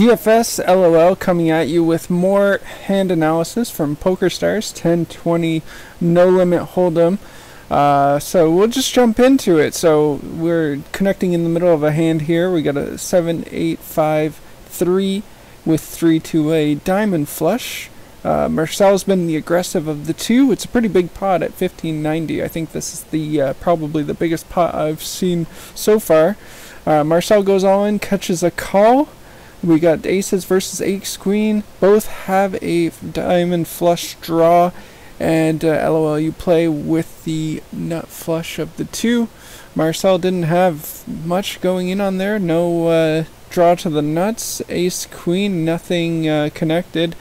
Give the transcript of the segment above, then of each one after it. DFS LOL coming at you with more hand analysis from PokerStars 10/20 no limit Hold'em. So we'll just jump into it. So we're connecting in the middle of a hand here. We got a 7-8-5-3 with 3-2 a diamond flush. Marcel's been the aggressive of the two. It's a pretty big pot at 1590. I think this is the probably the biggest pot I've seen so far. Marcel goes all in, catches a call. We got aces versus ace queen. Both have a diamond flush draw, and LOLUplay with the nut flush of the two. Marcel didn't have much going in on there. No draw to the nuts. Ace queen, nothing connected.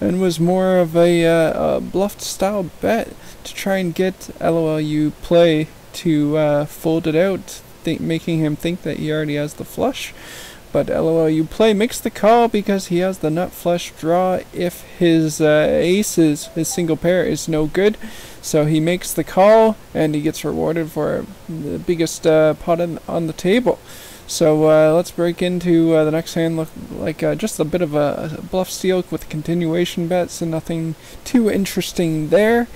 And was more of a bluff style bet to try and get LOLUplay to fold it out, making him think that he already has the flush. But LOLUplay makes the call because he has the nut flush draw if his aces, his single pair, is no good. So he makes the call and he gets rewarded for the biggest pot on the table. So let's break into the next hand. Look like just a bit of a bluff steal with continuation bets and nothing too interesting there.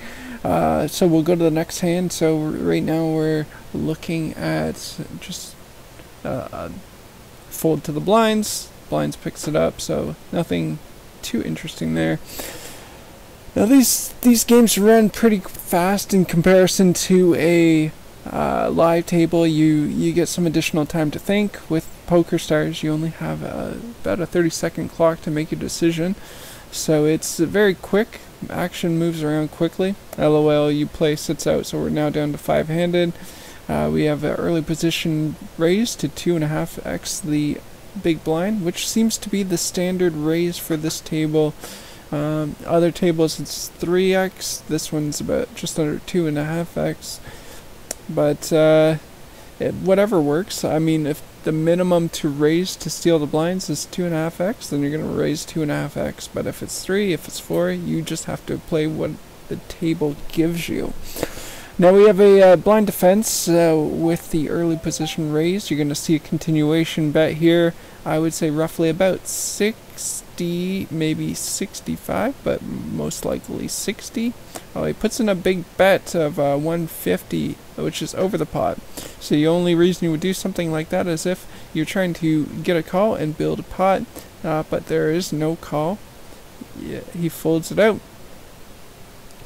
So we'll go to the next hand. So right now we're looking at just fold to the blinds. Blinds picks it up, so nothing too interesting there. Now these games run pretty fast in comparison to a live table. You get some additional time to think. With PokerStars, you only have about a 30-second clock to make a decision, so it's very quick. Action moves around quickly. LOLUplay sits out, so we're now down to five-handed. We have an early position raise to 2.5x the big blind, which seems to be the standard raise for this table. Other tables it's 3x. This one's about just under 2.5x. But whatever works. I mean, if the minimum to raise to steal the blinds is 2.5x, then you're going to raise 2.5x. But if it's 3, if it's 4, you just have to play what the table gives you. Now we have a blind defense with the early position raise. You're going to see a continuation bet here. I would say roughly about 60, maybe 65, but most likely 60. Oh, he puts in a big bet of 150, which is over the pot. So the only reason you would do something like that is if you're trying to get a call and build a pot, but there is no call. Yeah, he folds it out.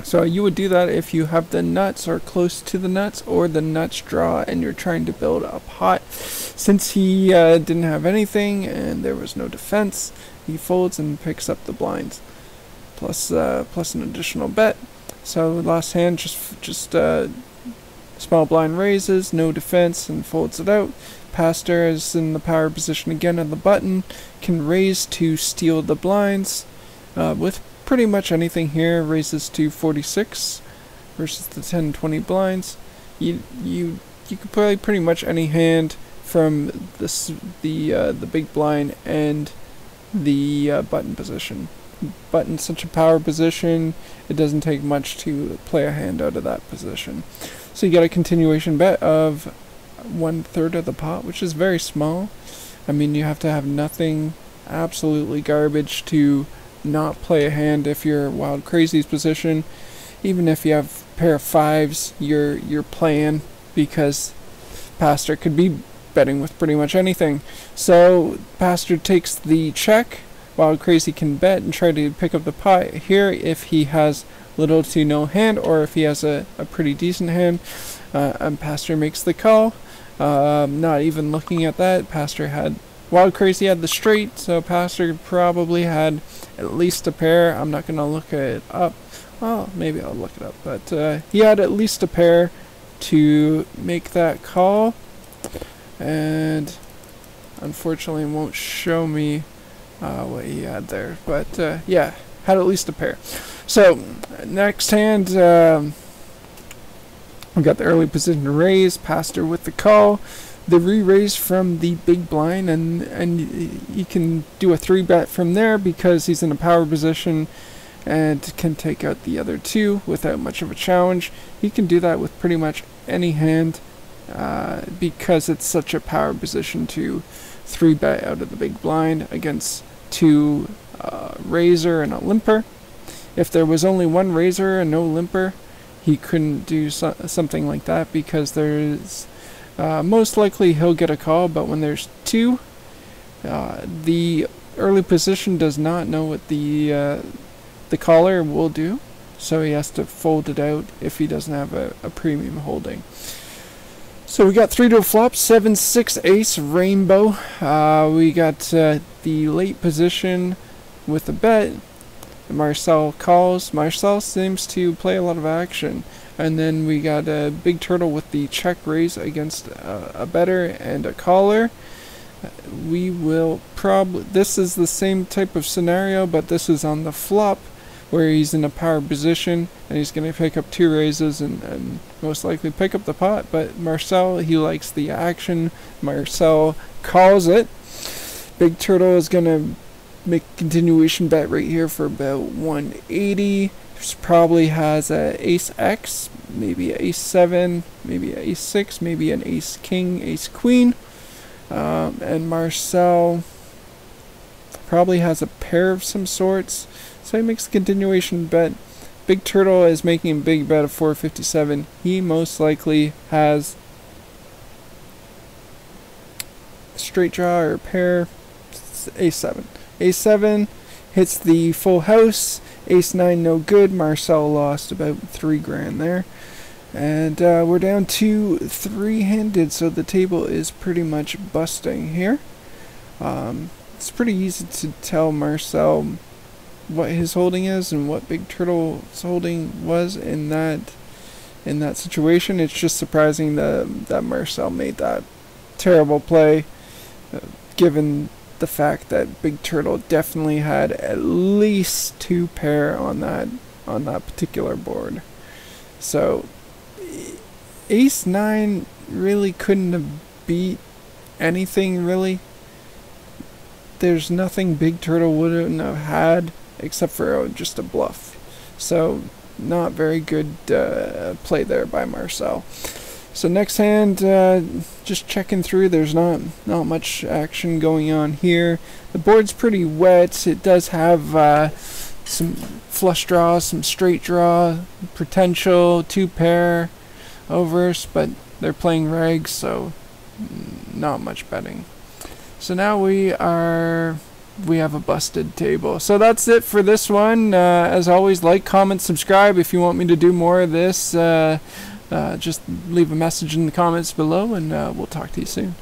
So you would do that if you have the nuts or close to the nuts, or the nuts draw and you're trying to build a pot. Since he didn't have anything and there was no defense, he folds and picks up the blinds, plus an additional bet. So last hand, just small blind raises, no defense, and folds it out. Pastor is in the power position again on the button, can raise to steal the blinds with pretty much anything here. Raises to 46 versus the 10-20 blinds. You can play pretty much any hand from the big blind and the button position. Button's such a power position, it doesn't take much to play a hand out of that position. So you get a continuation bet of 1/3 of the pot, which is very small. I mean, you have to have nothing, absolutely garbage, to not play a hand if you're Wild Crazy's position. Even if you have a pair of fives, you're playing, because Pastor could be betting with pretty much anything. So Pastor takes the check. Wild Crazy can bet and try to pick up the pot here if he has little to no hand, or if he has a pretty decent hand. And Pastor makes the call. Not even looking at that, Wild Crazy had the straight, so Pastor probably had at least a pair. I'm not going to look it up. Well, maybe I'll look it up. But he had at least a pair to make that call. And unfortunately it won't show me what he had there. But yeah, had at least a pair. So next hand, we got the early position to raise. Pastor with the call. The re-raise from the big blind, and you can do a 3-bet from there because he's in a power position and can take out the other two without much of a challenge. You can do that with pretty much any hand because it's such a power position to 3-bet out of the big blind against to a raiser and a limper. If there was only one raiser and no limper, he couldn't do something like that, because there's most likely he'll get a call. But when there's two, the early position does not know what the caller will do, so he has to fold it out if he doesn't have a premium holding. So we got 3 to a flop, 7, 6, ace, rainbow. We got the late position with a bet. Marcel calls. Marcel seems to play a lot of action. And then we got a Big Turtle with the check raise against a better and a caller. We will probably... This is the same type of scenario, but this is on the flop, where he's in a power position and he's going to pick up two raises and most likely pick up the pot. But Marcel, he likes the action. Marcel calls it. Big Turtle is going to make continuation bet right here for about 180. This probably has a ace X, maybe ace 7, maybe ace 6, maybe an ace king, ace queen. And Marcel probably has a pair of some sorts, so he makes a continuation bet. Big Turtle is making a big bet of 457. He most likely has a straight draw or a pair. Ace 7. Ace 7 hits the full house. Ace 9 no good. Marcel lost about 3 grand there. And we're down to three-handed, so the table is pretty much busting here. It's pretty easy to tell Marcel what his holding is and what Big Turtle's holding was in that situation. It's just surprising that Marcel made that terrible play, given the fact that Big Turtle definitely had at least two pair on that particular board. So ace 9 really couldn't have beat anything, really. There's nothing Big Turtle wouldn't have had except for just a bluff. So not very good play there by Marcel. So next hand, just checking through. There's not much action going on here. The board's pretty wet. It does have some flush draws, some straight draw potential, two pair overs, but they're playing regs, so not much betting. So now we have a busted table. So that's it for this one. As always, like, comment, subscribe. If you want me to do more of this, just leave a message in the comments below, and we'll talk to you soon.